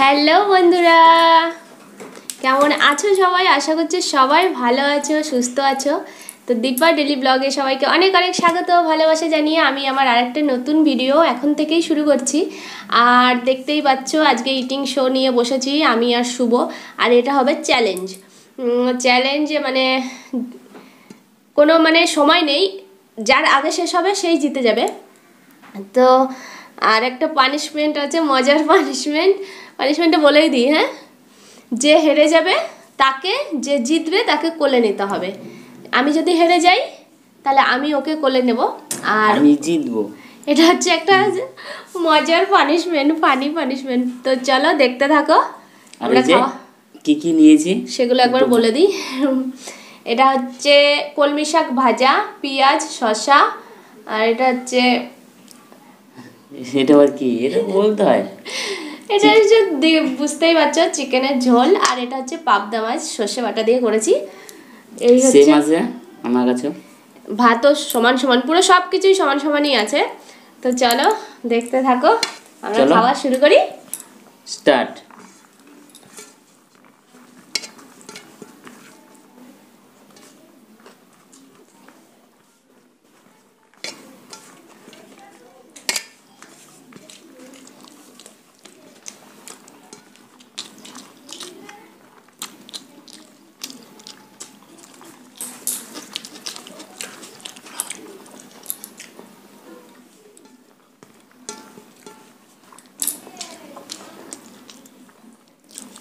Hello बंधुरा केमन आछो सबाई आशा करछि सबाई भालो आछो सुस्थ आछो। तो दीपा डेली ब्लगे सबाइके अनेक अनेक स्वागत ओ भालोबासा जानिये आमि आमार आरेकटा नतून भिडियो एखन थेकेई शुरू करछि। आर देखतेई पाच्छो आजके इटिंग शो निये बसेछि आमि आर शुभ। आर एटा होबे चैलेंज चैलेंज माने कोनो माने समय नेई जार आगे शेष होबे सेई जिते जाबे। तो आर एकटा पानिशमेंट आछे मजार पानिशमेंट पानिशमेंट बोले दी हाँ जे हेरे जाबे ताके जे जितबे ताके कोले निते होबे। आमी जदि हेरे जाई ताहले आमी ओके कोले नेब आर आमी जितबो। एटा हच्छे एकटा मजार पानिशमेंट फानी पानिशमेंट। तो चलो देखते थाको आमरा खावा की की नियेछि सेगुलो एकबार बोले दी। एटा हच्छे कलमी शाक भाजा पियाज शशा आर एटा हच्छे এটা আবার কি এটা বলতে হয় এটা যে বুঝতেই বাচ্চা চিকেনের ঝোল আর এটা হচ্ছে পাবদা মাছ সরষে বাটা দিয়ে করেছি। এই হচ্ছে সেম আছে আমার কাছে ভাতও সমান সমান পুরো সবকিছুই সমান সমানই আছে। তো চলো দেখতে থাকো আমরা খাওয়া শুরু করি স্টার্ট।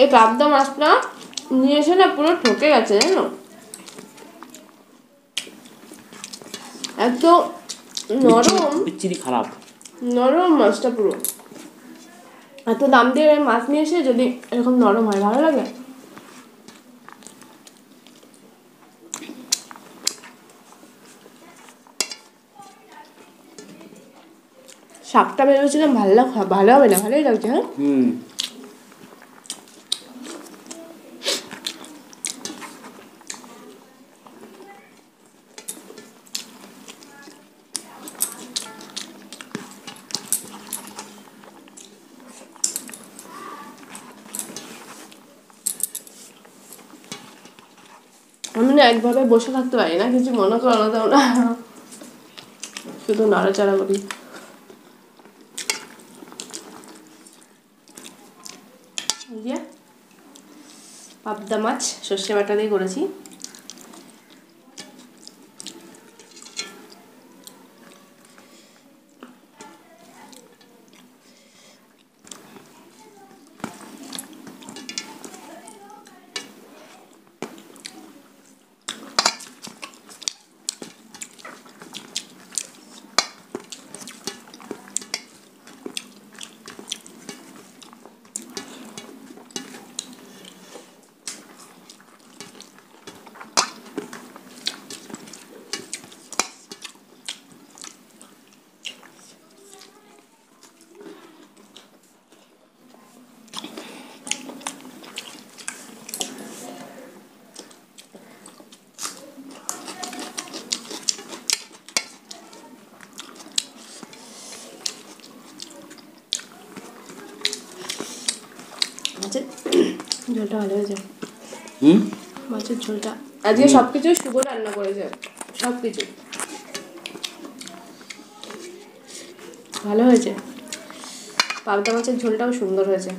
এই পাবদা মাছটা নিয়ে এসে না পুরো ঠকে গেছে জানো এত নরম বিচ্ছিরি খারাপ নরম মাছটা পুরো এত দাম দিয়ে মাছ নিয়ে এসে যদি এরকম নরম হয় ভালো লাগে। শাকটা ভেবেছিলাম ভালো হবে না ভালোই লাগছে হ্যাঁ আমি না একভাবে বসে থাকতে পারি না কিছু মনে করো না দাও না শুধু নাড়াচাড়া করি। পাবদা মাছ সরষে বাটা দিয়ে করেছি। ঝোলটা ভালো হয়েছে মাছের ঝোলটা আজকে সবকিছু শুভ রান্না করেছে সবকিছু ভালো হয়েছে। পাবদা মাছের ঝোলটাও সুন্দর হয়েছে।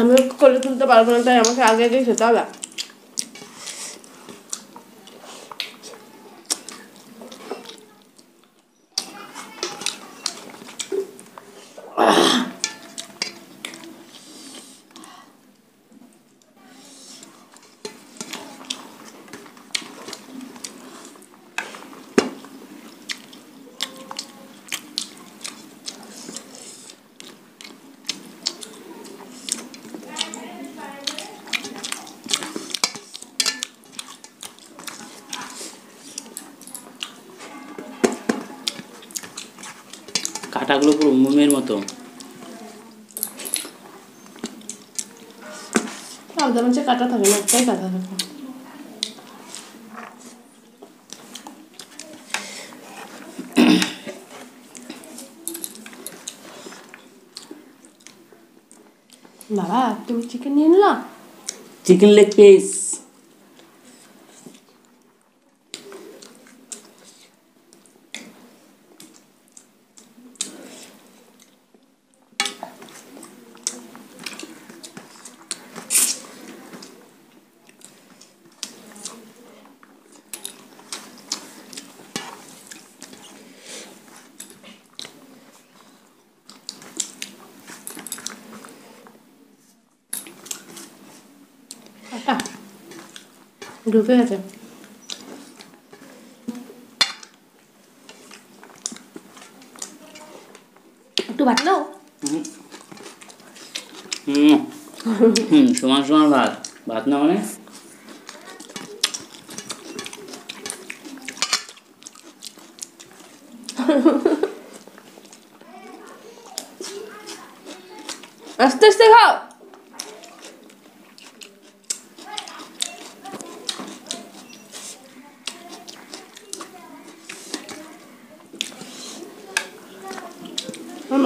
আমি কোলে তুলতে পারবো না তাই আমাকে আগে আগে খেতে হবে। কাটাগুলো পুরো মোমের মতো। আমাদের মধ্যে কাটা থাকে না, একটাই কাটা থাকে। বাবা তুমি চিকেন নিয়ে নিলা? Chicken leg piece. डूबे थे तू भात लो समान समान भात भात ना मैंने आस्ते आस्ते खाओ।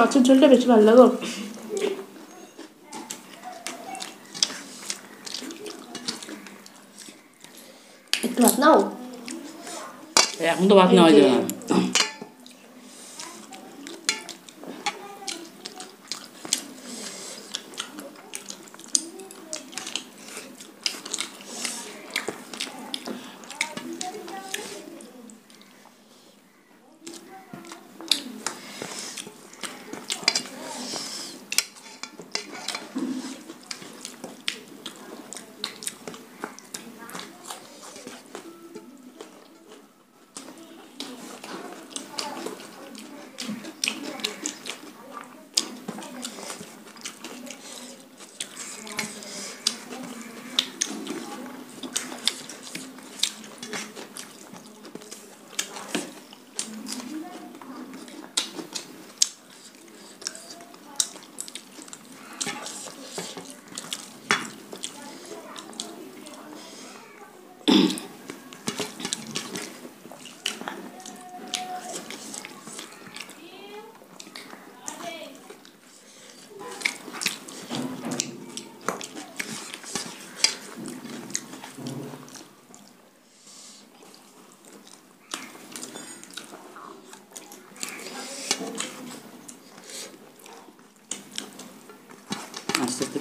মাছের ঝোলটা বেশি ভালো লাগে। একটু ভাত নাও, এখন তো ভাত নেওয়া যাবে না।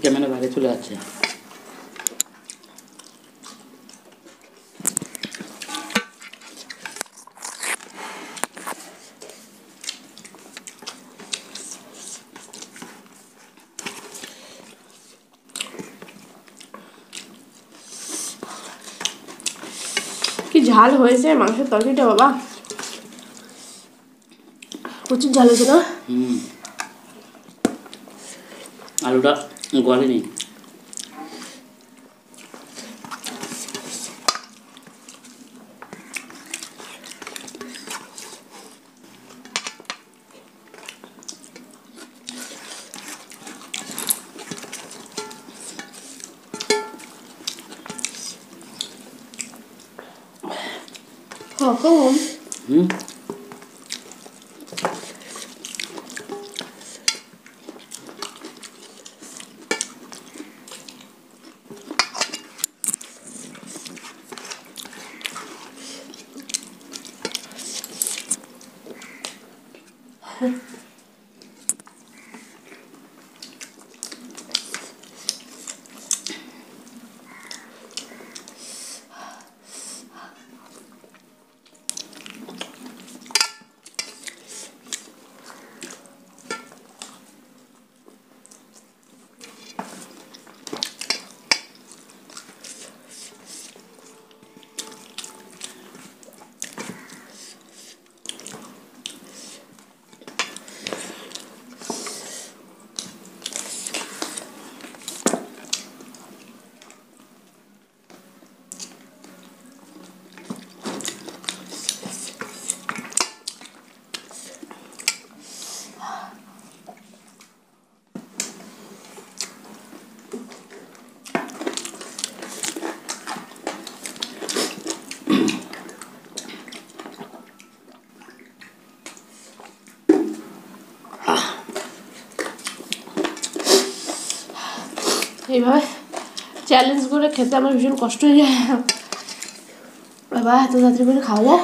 कैमरा चले जाए कि झाल हो मांसर तरकीटा बाबा प्रचुर झाल हो आलूटा गले नहीं এইভাবে চ্যালেঞ্জ করে খেতে আমার ভীষণ কষ্ট হয়ে যায়। বাবা এত রাত্রে করে খাওয়া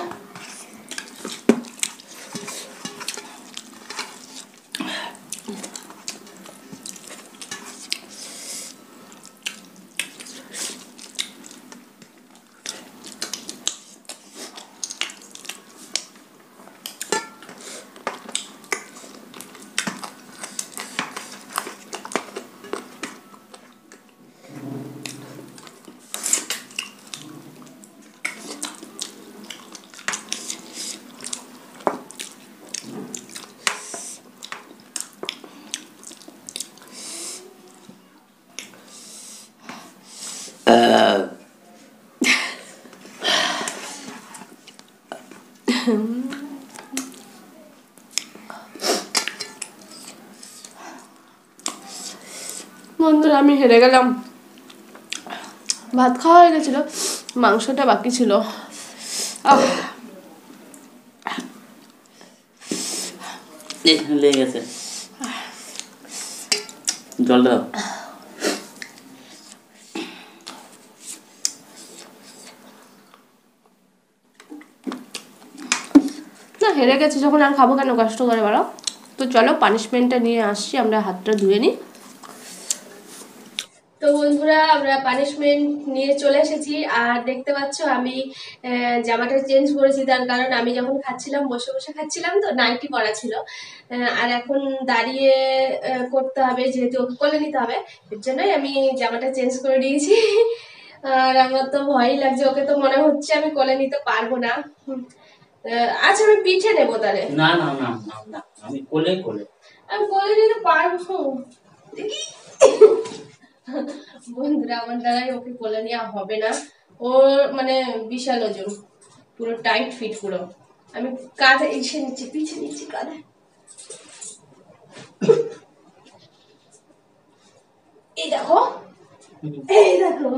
বন্ধুরা আমি হেরে গেলাম। ভাত খাওয়া হয়ে গেছিল, মাংসটা বাকি ছিল। জলটা হেরে গেছে যখন আর খাবো কেন কষ্ট করে বলো তো। চলো পানিশমেন্টটা নিয়ে আসছি, আমরা হাতটা ধুয়ে নিই। তো বন্ধুরা আমরা পানিশমেন্ট নিয়ে চলে এসেছি। আর দেখতে পাচ্ছ আমি জামাটা চেঞ্জ করেছি, তার কারণ আমি যখন খাচ্ছিলাম বসে বসে খাচ্ছিলাম তো নাইটি পরা ছিল, আর এখন দাঁড়িয়ে করতে হবে যেহেতু কোলে নিতে হবে, এর জন্যই আমি জামাটা চেঞ্জ করে দিয়েছি। আর আমার তো ভয়ই লাগছে, ওকে তো মনে হচ্ছে আমি কোলে নিতে পারবো না। আচ্ছা আমি পিঠে নেবো তাহলে। না না না না আমি কোলে কোলে আমি কোলে নিতে পারবো। বন্ধুরা আমার দ্বারাই ওকে কোলে নেওয়া হবে না, ওর মানে বিশাল ওজন, পুরো টাইট ফিট পুরো। আমি কাঁধে এসে নিচ্ছি, পিছে নিচ্ছি কাঁধে। এই দেখো এই দেখো,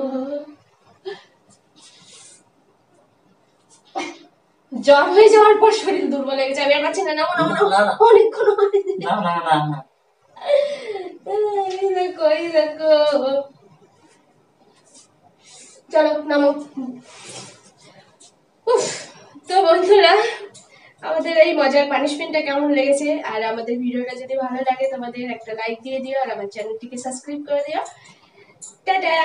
জ্বর হয়ে যাওয়ার পর শরীর দুর্বল হয়ে গেছে। আমি আর পাচ্ছি না, নাও নাও নাও, অনেকক্ষণ না না না না। এই দেখো এই দেখো, চলো নামো। তো বন্ধুরা আমাদের এই মজার পানিশমেন্টটা কেমন লেগেছে? আর আমাদের ভিডিওটা যদি ভালো লাগে তোমাদের একটা লাইক দিয়ে দিও, আর আমার চ্যানেলটিকে সাবস্ক্রাইব করে দিও। টাটা।